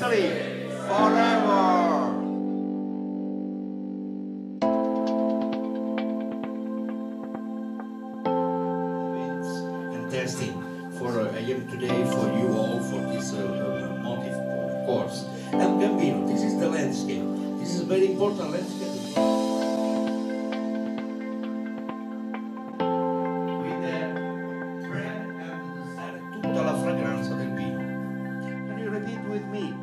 Sicily forever. And thirsty for I am today for you all for this motive, of course. And Gambino, this is the landscape. This is a very important landscape.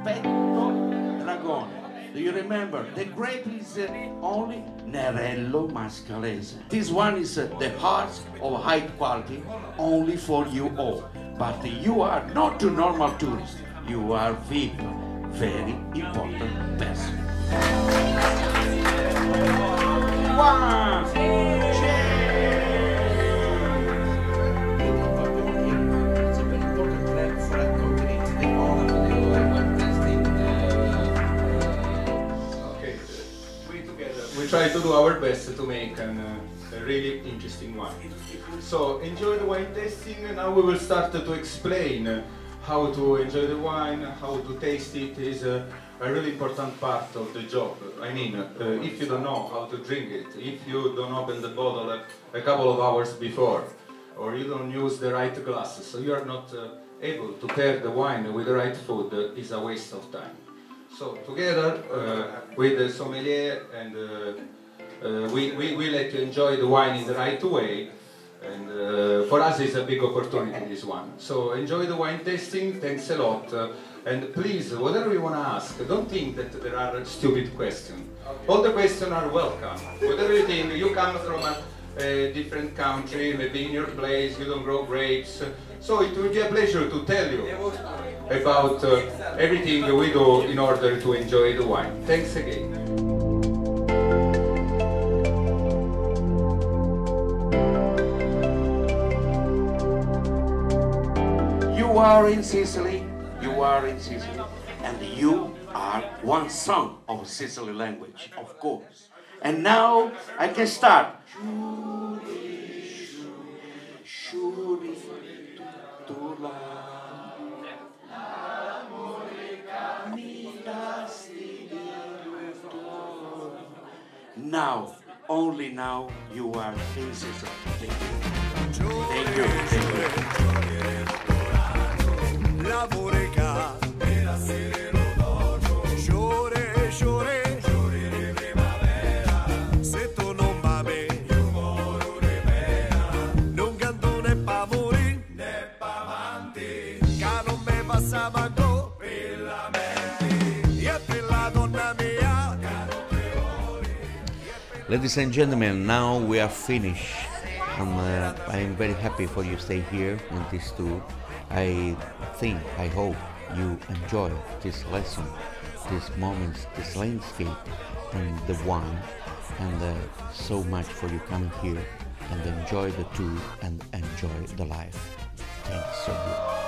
Petto Dragone. Do you remember? The grape is only Nerello Mascalese. This one is the heart of high quality, only for you all. But you are not a normal tourist. You are VIP, very important person. One, cheers! Try to do our best to make a really interesting wine. So enjoy the wine tasting, and now we will start to explain how to enjoy the wine, how to taste it is a really important part of the job. I mean, if you don't know how to drink it, if you don't open the bottle a couple of hours before, or you don't use the right glasses, so you are not able to pair the wine with the right food, is a waste of time. So together with the sommelier and we let you enjoy the wine in the right way, and for us it's a big opportunity, this one. So enjoy the wine tasting, thanks a lot, and please, whatever you want to ask, don't think that there are stupid questions. Okay. All the questions are welcome. Whatever you think, you come from a different country, maybe in your place you don't grow grapes, so it will be a pleasure to tell you about everything we do in order to enjoy the wine. Thanks again. You are in Sicily, you are in Sicily, and you are one song of Sicily language, of course. And now I can start. Now, only now, you are in Sicily. Thank you. Thank you. Thank you. Ladies and gentlemen, now we are finished. I'm very happy for you stay here in this tour. I hope you enjoy this lesson, these moments, this landscape and the wine, and so much for you coming here and enjoy the tour and enjoy the life. Thanks so much.